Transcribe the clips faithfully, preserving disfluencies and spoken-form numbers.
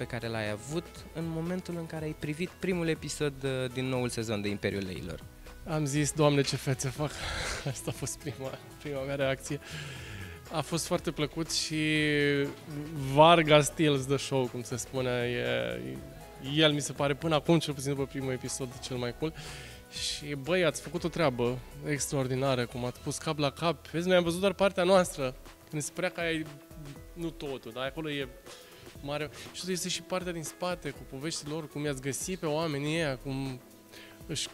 pe care l-ai avut în momentul în care ai privit primul episod din noul sezon de Imperiul Leilor? Am zis, Doamne, ce fețe fac! Asta a fost prima, prima mea reacție. A fost foarte plăcut și Varga steals the show, cum se spune. E, el mi se pare până acum, cel puțin după primul episod, cel mai cool. Și băi, ați făcut o treabă extraordinară, cum ați pus cap la cap. Vezi, noi am văzut doar partea noastră. Mi se părea că ai, nu totul, dar acolo e mare. Și tu este și partea din spate, cu poveștile lor, cum i-ați găsit pe oamenii ăia, cum își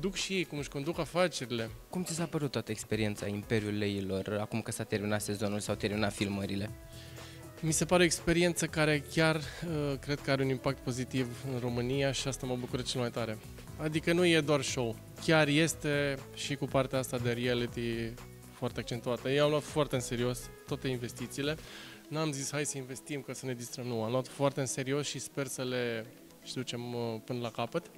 duc și ei, cum își conduc afacerile. Cum ți s-a părut toată experiența Imperiul Leilor, acum că s-a terminat sezonul, s-au terminat filmările? Mi se pare o experiență care chiar cred că are un impact pozitiv în România și asta mă bucură cel mai tare. Adică nu e doar show, chiar este și cu partea asta de reality foarte accentuată. Eu am luat foarte în serios toate investițiile. N-am zis hai să investim ca să ne distrăm, nu. Am luat foarte în serios și sper să le și ducem până la capăt.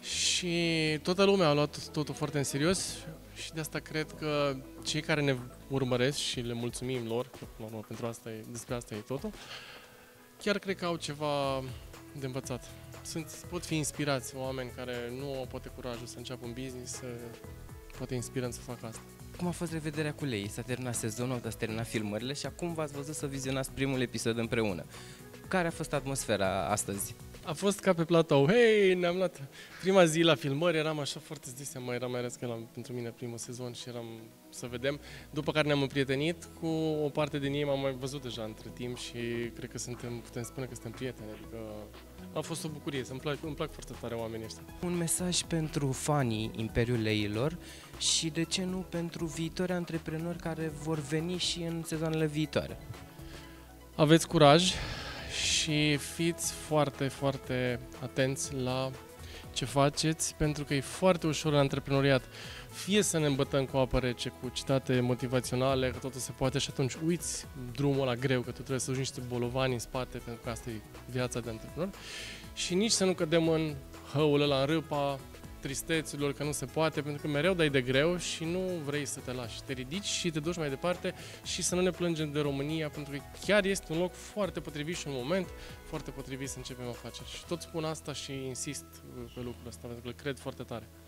Și toată lumea a luat totul foarte în serios și de asta cred că cei care ne urmăresc și le mulțumim lor, că până la urmă pentru asta e, despre asta e totul, chiar cred că au ceva de învățat. Sunt, pot fi inspirați oameni care nu au poate curajul să înceapă un business, să, poate inspirăm să facă asta. Cum a fost revederea cu Lei? S-a terminat sezonul, s-a terminat filmările și acum v-ați văzut să vizionați primul episod împreună. Care a fost atmosfera astăzi? A fost ca pe platou. Hei, ne-am luat prima zi la filmări, eram așa foarte zise, mai era mai ales că eram pentru mine primul sezon și eram să vedem. După care ne-am împrietenit cu o parte din ei, m-am mai văzut deja între timp și cred că suntem, putem spune că suntem prieteni. Adică a fost o bucurie, îmi plac, îmi plac foarte tare oamenii ăștia. Un mesaj pentru fanii Imperiul Leilor și de ce nu pentru viitori antreprenori care vor veni și în sezoanele viitoare. Aveți curaj și fiți foarte, foarte atenți la ce faceți, pentru că e foarte ușor în antreprenoriat. Fie să ne îmbătăm cu apă rece, cu citate motivaționale, că totul se poate și atunci uiți drumul ăla greu, că tu trebuie să duci niște bolovani în spate, pentru că asta e viața de antreprenor. Și nici să nu cădem în hăul ăla, în râpa tristeților, că nu se poate, pentru că mereu dai de greu și nu vrei să te lași. Te ridici și te duci mai departe și să nu ne plângem de România, pentru că chiar este un loc foarte potrivit și un moment foarte potrivit să începem afaceri. Și tot spun asta și insist pe lucrul ăsta, pentru că le cred foarte tare.